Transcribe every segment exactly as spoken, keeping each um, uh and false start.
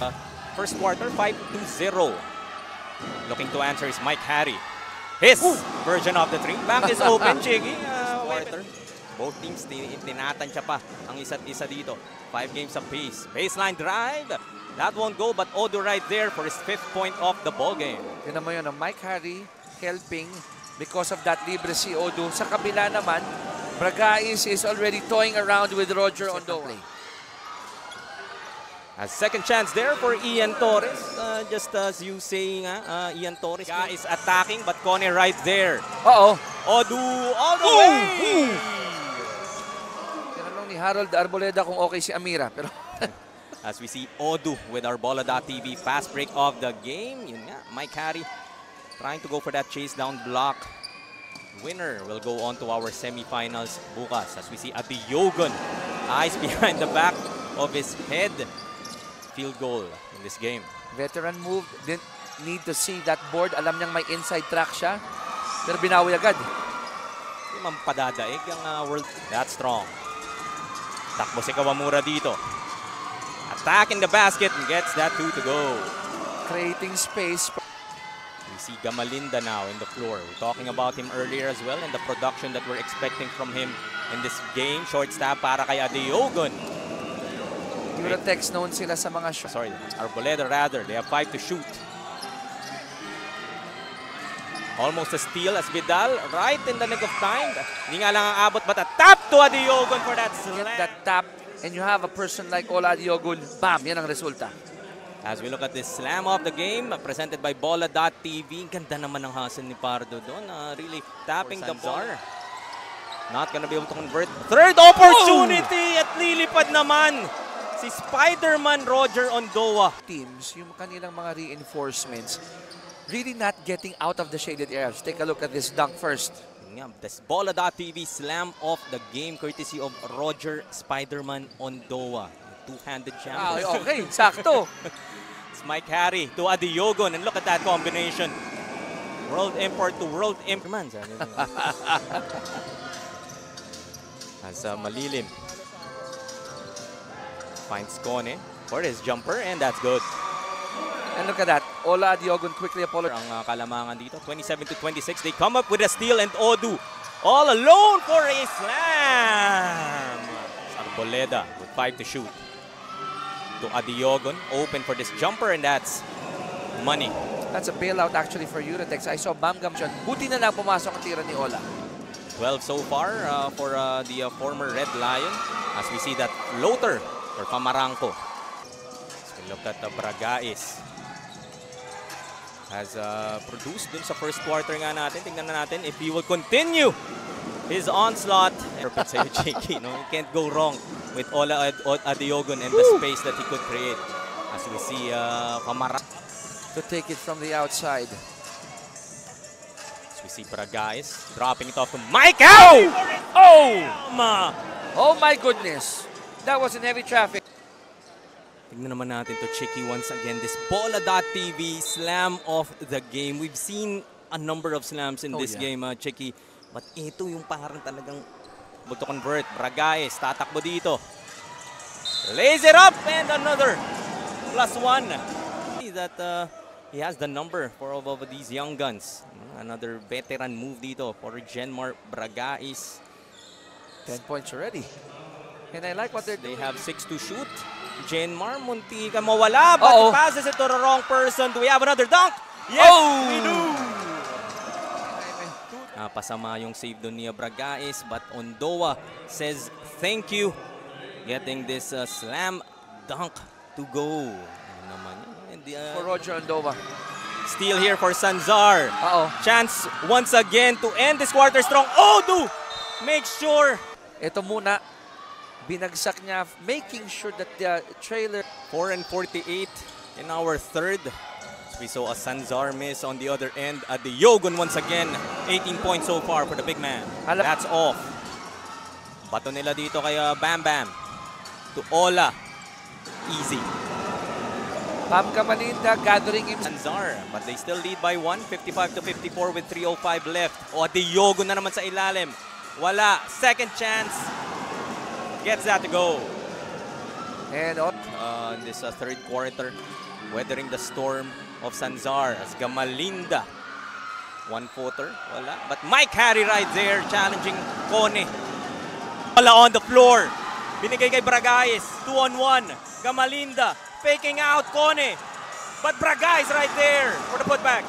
Uh, first quarter, five two zero. Looking to answer is Mike Harry. His Ooh. version of the three. Bank is open, Chiggy. Uh, quarter. Both teams tinatansya pa ang isa't isa dito. Five games apiece. Baseline drive. That won't go, but Odu right there for his fifth point of the ball game. Tinan mo yun, Mike Harry helping because of that libre si Odu. Sa kabila naman, Bragais is already toying around with Roger Ondoa. A second chance there for Ian Torres. Uh, just as you saying, uh, uh, Ian Torres yeah, is attacking, but Kone right there. Uh-oh. Odu all the Ooh. way! Tinanong ni Harold Arboleda kung okay si Amira, pero... As we see Odu with our Bola dot T V fast break of the game. Yun nga, Mike Harry trying to go for that chase down block. Winner will go on to our semifinals bukas. As we see Adeyogun, eyes behind the back of his head. Field goal in this game. Veteran move, didn't need to see that board. Alam niyang may inside track siya, pero binawi agad. Hindi mampadadaig ang uh, world. That's strong. Takbo si Kawamura dito. Attack in the basket and gets that two to go. Creating space. We see Gamalinda now in the floor. We're talking about him earlier as well and the production that we're expecting from him in this game. Short stab para kay Adeyogun. Uratex known sila sa mga shots. Sorry, Arboleda rather. They have five to shoot. Almost a steal as Vidal right in the nick of time. Hindi nga lang ang abot, but a tap to Adeyogun for that slam. Get that tap and you have a person like Ola Adeyogun. Bam! Yan ang resulta. As we look at this slam of the game presented by Bola dot T V. Ganda naman ang hustle ni Pardo doon. Uh, really tapping the ball. Not gonna be able to convert. Third opportunity oh! at lilipad naman. Si Spider-Man Roger Ondoa. Teams, yung kanilang mga reinforcements, really not getting out of the shaded areas. Take a look at this dunk first. Yeah, this Bola dot T V slam off the game courtesy of Roger Spider-Man Ondoa. Two-handed champion. Ah, okay, sakto. It's Mike Harry to Adeyogun. And look at that combination. World import to world import. As uh, malilim. Finds Kone for his jumper, and that's good. And look at that. Ola Adeyogun quickly apologized. Ang uh, kalamangan dito, twenty-seven to twenty-six. They come up with a steal, and Odu all alone for a slam. Arboleda with five to shoot. To Adeyogun, open for this jumper, and that's money. That's a bailout actually for Uratex. I saw Bam Gam shot. Buti na lang pumasok ang tira ni Ola. twelve so far uh, for uh, the uh, former Red Lion. As we see that floater or Pamarangko. So look at the Bragais. Has uh, produced dun sa first quarter nga natin. Tingnan na natin if he will continue his onslaught. Perfect sa'yo, J K. No? You can't go wrong with Ola Ad Adeyogun and Woo! the space that he could create. As we see uh, Pamarangko. To take it from the outside. As we see Bragais dropping it off to Mike. Ow! Oh! Oh my goodness! That was in heavy traffic. Tignan naman natin to Chicky once again. This Bola dot T V slam of the game. We've seen a number of slams in oh, this yeah. game, uh, Chicky. But ito yung parang talagang able to convert. Bragais, tatakbo dito. Lays it up and another. Plus one. That uh, he has the number for all of these young guns. Another veteran move dito for Genmar Bragais. Ten points already. And I like what they're doing. They have six to shoot. Genmar, muntika mawala, but Uh-oh. passes it to the wrong person. Do we have another dunk? Yes, oh! we do! Ah, pasama yung save doon niya Bragais, but Ondoa says thank you. Getting this uh, slam dunk to go. And, uh, for Roger Ondoa. Steal here for Sanzar. Uh-oh. Chance once again to end this quarter strong. Odu make sure. Ito muna. Binagsak niya, making sure that the trailer... four and forty-eight in our third. We saw a Sanzar miss on the other end. Adeyogun once again. eighteen points so far for the big man. That's off. Bato nila dito kay Bam Bam. To Ola. Easy. Bam Kamalinda gathering him. Sanzar, but they still lead by one. fifty-five to fifty-four with three oh five left. O Adeyogun na naman sa ilalim. Wala. Second chance. Gets that to go. And on uh, this uh, third quarter, weathering the storm of Sanzar as Gamalinda. One quarter, wala. But Mike Harry right there, challenging Kone. Wala on the floor. Binigay kay Bragais. Two on one. Gamalinda faking out Kone. But Bragais right there for the putback.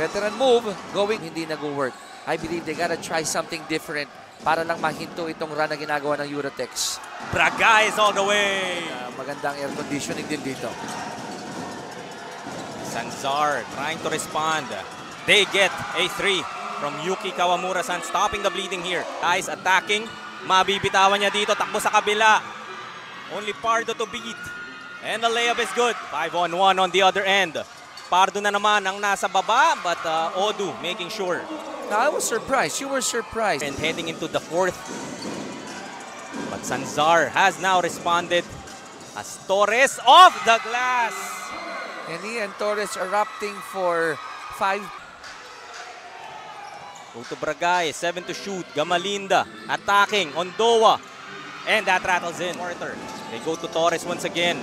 Veteran move, going hindi nag-work. I believe they gotta try something different para lang mahinto itong run na ginagawa ng Uratex. Bragais all the way! Uh, magandang air conditioning din dito. Sanzar trying to respond. They get a three from Yuki Kawamura. San stopping the bleeding here. Guys attacking. Mabibitawan niya dito. Takbo sa kabila. Only Pardo to beat. And the layup is good. five on one on the other end. Pardo na naman ang nasa baba. But uh, Odu making sure. Now, I was surprised. You were surprised. And heading into the fourth. But Sanzar has now responded. As Torres off the glass. And Ian Torres erupting for five. Go to Bragais, seven to shoot. Gamalinda attacking Ondoa. And that rattles in. Quarter. They go to Torres once again.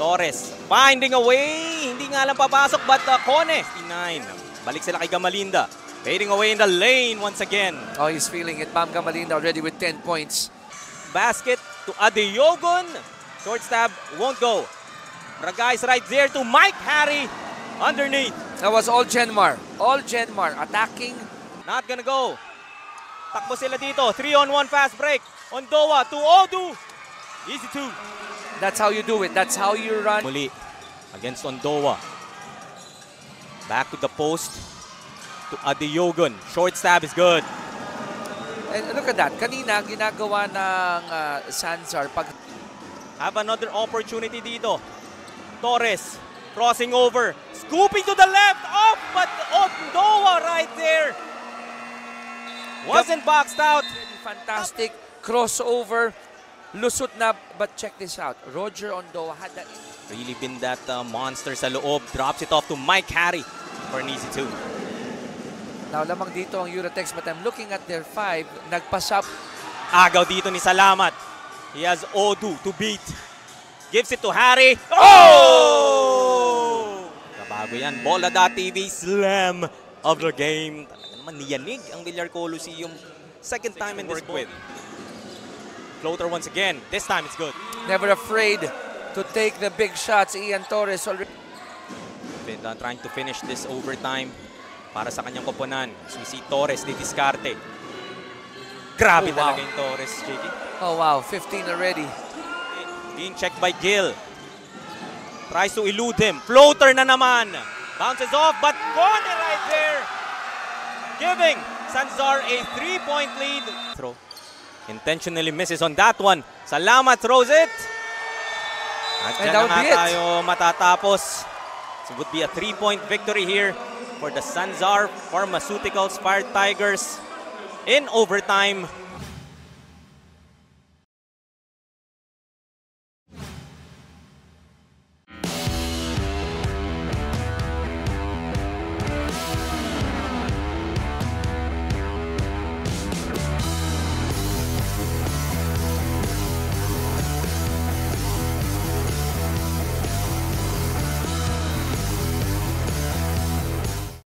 Torres finding a way. Hindi nga lang papasok, but uh, Kone. nine. Balik sila kay Gamalinda. Fading away in the lane once again. Oh, he's feeling it. Pam Gamalinda already with ten points. Basket to Adeyogun. Short stab won't go. Bragais right there to Mike Harry underneath. That was all Genmar. All Genmar attacking. Not gonna go. Takbo sila dito. Three on one fast break. Ondoa to Odu. Easy two. That's how you do it. That's how you run. Muli against Ondoa. Back to the post. To Adeyogun. Short stab is good. And look at that. Kanina, ginagawa ng uh, Sanzar. Pag have another opportunity dito. Torres. Crossing over. Scooping to the left. Off. But Ondoa right there. Wasn't boxed out. Fantastic crossover. Lusot na, but check this out. Roger Ondoa had that. Really been that uh, monster sa loob. Drops it off to Mike Harry for an easy two. Now, lamang dito ang Uratex, but I'm looking at their five. Nagpasap. Agaw dito ni Salamat. He has Odu to beat. Gives it to Harry. Oh! Kabago yan. Bola dot T V slam of the game. Maniyanig ang Villar Coliseum. Second time in this with. Floater once again. This time it's good. Never afraid to take the big shots. Ian Torres already been uh, trying to finish this overtime para sa kanyang koponan. So we see Torres di diskarte. Grabe oh, wow. talaga yung Torres, J K. Oh wow, fifteen already. Being checked by Gil. Tries to elude him. Floater na naman. Bounces off but Kone right there. Giving Sanzar a three-point lead. Throw. Intentionally misses on that one. Salamat throws it. At and that would be it. Tayo matatapos. So it would be a three-point victory here for the Sanzar Pharmaceuticals Fire Tigers in overtime.